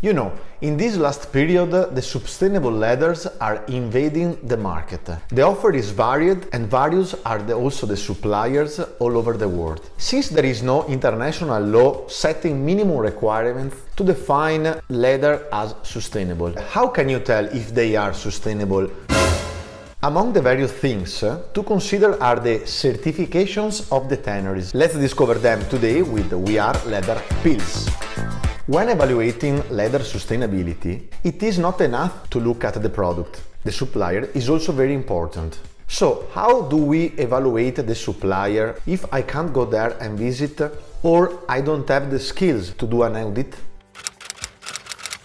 You know, in this last period, the sustainable leathers are invading the market. The offer is varied and various are also the suppliers all over the world. Since there is no international law setting minimum requirements to define leather as sustainable, how can you tell if they are sustainable? Among the various things to consider are the certifications of the tanneries. Let's discover them today with We Are Leather Pills. When evaluating leather sustainability, it is not enough to look at the product. The supplier is also very important. So, how do we evaluate the supplier if I can't go there and visit or I don't have the skills to do an audit?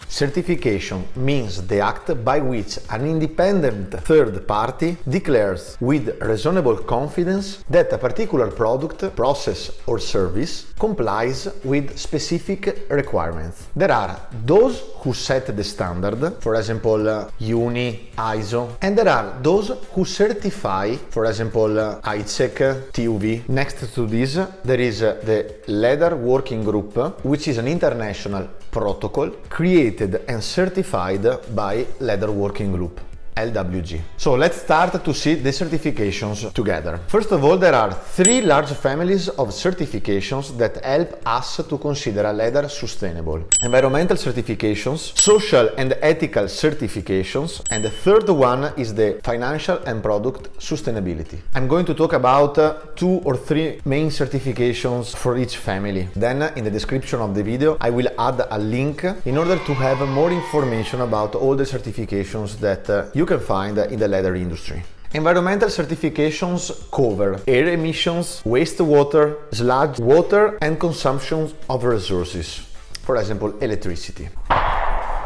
Certification means the act by which an independent third party declares with reasonable confidence that a particular product, process or service complies with specific requirements. There are those who set the standard, for example UNI, ISO, and there are those who certify, for example ICEC, TUV. Next to this, there is the Leather Working Group, which is an international protocol created and certified by Leather Working Group, LWG. So let's start to see the certifications together. First of all, there are three large families of certifications that help us to consider a leather sustainable. Environmental certifications, social and ethical certifications, and the third one is the financial and product sustainability. I'm going to talk about two or three main certifications for each family. Then in the description of the video, I will add a link in order to have more information about all the certifications that you can find in the leather industry. Environmental certifications cover air emissions, wastewater, sludge water, and consumption of resources, for example, electricity.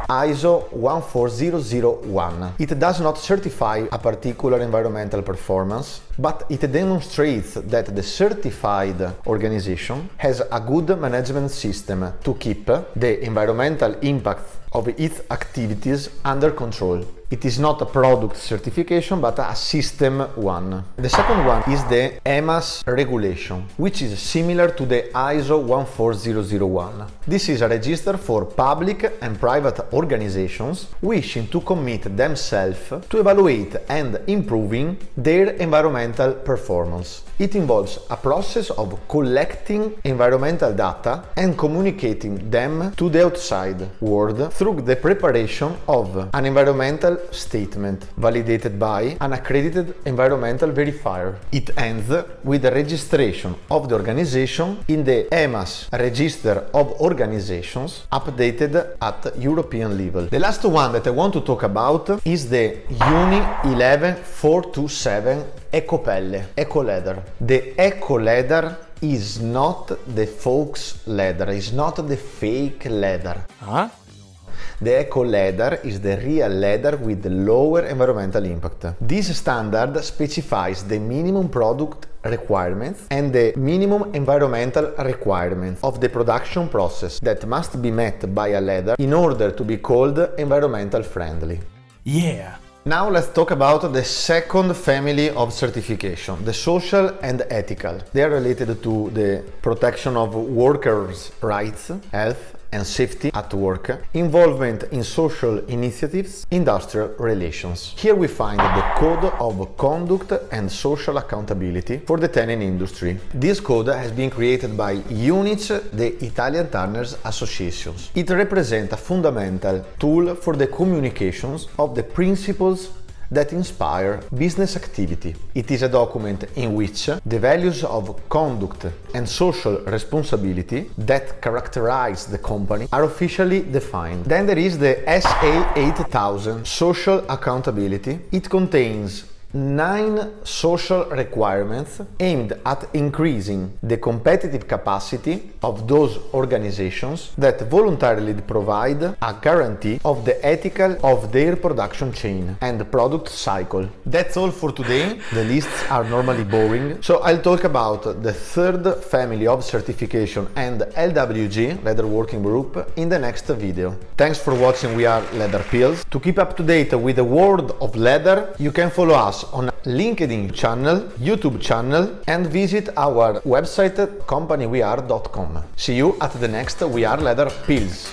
ISO 14001. It does not certify a particular environmental performance, but it demonstrates that the certified organization has a good management system to keep the environmental impact of its activities under control. It is not a product certification, but a system one. The second one is the EMAS regulation, which is similar to the ISO 14001. This is a register for public and private organizations wishing to commit themselves to evaluate and improving their environmental performance. It involves a process of collecting environmental data and communicating them to the outside world through the preparation of an environmental statement validated by an accredited environmental verifier. It ends with the registration of the organization in the EMAS register of organizations updated at European level. The last one that I want to talk about is the UNI 11427 Ecopelle, Eco Leather. The Eco Leather is not the folks leather, it's not the fake leather. Huh? The Eco Leather is the real leather with the lower environmental impact. This standard specifies the minimum product requirements and the minimum environmental requirements of the production process that must be met by a leather in order to be called environmental friendly. Yeah! Now let's talk about the second family of certification, the social and ethical. They are related to the protection of workers' rights, health and safety at work, involvement in social initiatives, industrial relations. Here we find the Code of Conduct and Social Accountability for the tanning industry. This code has been created by UNIC, the Italian Tanners Association. It represents a fundamental tool for the communications of the principles that inspire business activity. It is a document in which the values of conduct and social responsibility that characterize the company are officially defined. Then there is the SA8000 Social Accountability. It contains 9 social requirements aimed at increasing the competitive capacity of those organizations that voluntarily provide a guarantee of the ethical of their production chain and product cycle. That's all for today. The lists are normally boring, so I'll talk about the third family of certification and LWG, Leather Working Group, in the next video. Thanks for watching We Are Leather Pills. To keep up to date with the world of leather, you can follow us on LinkedIn channel, YouTube channel, and visit our website companyweare.com. See you at the next We Are Leather Pills.